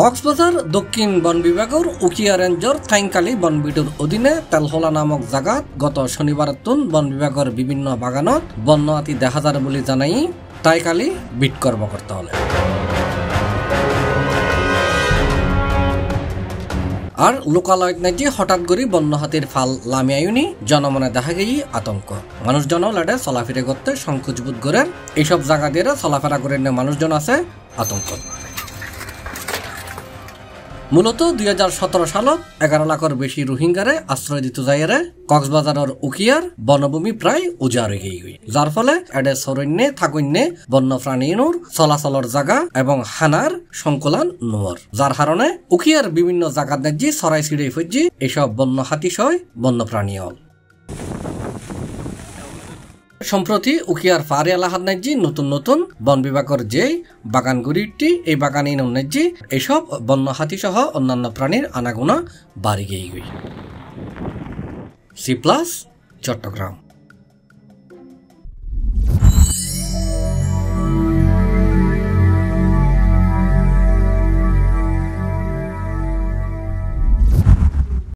কক্সবাজার দক্ষিণ বন বিভাগের উখিয়া রেঞ্জর থাইংকালি বনবিটুর অধীনে তেলহোলা নামক জায়গাত গত শনিবার তুন বন বিভাগের বিভিন্ন বাগানত বন্য হাতি দেখা যায় বলে জানাই থাইংকালি বিট কর্মকর্তা হলে। আর লোকালয়ত নাকি হঠাৎ করে বন্য হাতির ফাল লামিয়ায়ুনি জনমনে দেখা গেই আতঙ্ক। মানুষজনও লাডে চলাফেরা করতে সংকোচবোধ করে। এইসব জায়গা দিয়ে চলাফেরা করে মানুষজন আছে আতঙ্ক। মূলত 2017 সালত 11 লাখের বেশি রোহিঙ্গারে আশ্রয় দিতে যাইরে কক্সবাজারের উখিয়ার বনভূমি প্রায় উজাড় হয়ে গিয়ে, যার ফলে এডে সরণ্যে থাকন্যে বন্য প্রাণীর চলাচলের জায়গা এবং হানার সংকুলান নোয়ার, যার কারণে উখিয়ার বিভিন্ন জায়গা দেখি সরাই ছিড়ে ফজি এসব বন্য হাতি সয় বন্য প্রাণী হল। সম্প্রতি উখিয়ার ফারে এলাহার ন্যায্যে নতুন নতুন বন বিভাগের যে বাগানগুড়িটি এই বাগানে ন্যায্যে এসব বন্য হাতি সহ অন্যান্য প্রাণীর আনাগোনা বাড়ি গিয়ে। C plus Chittagong.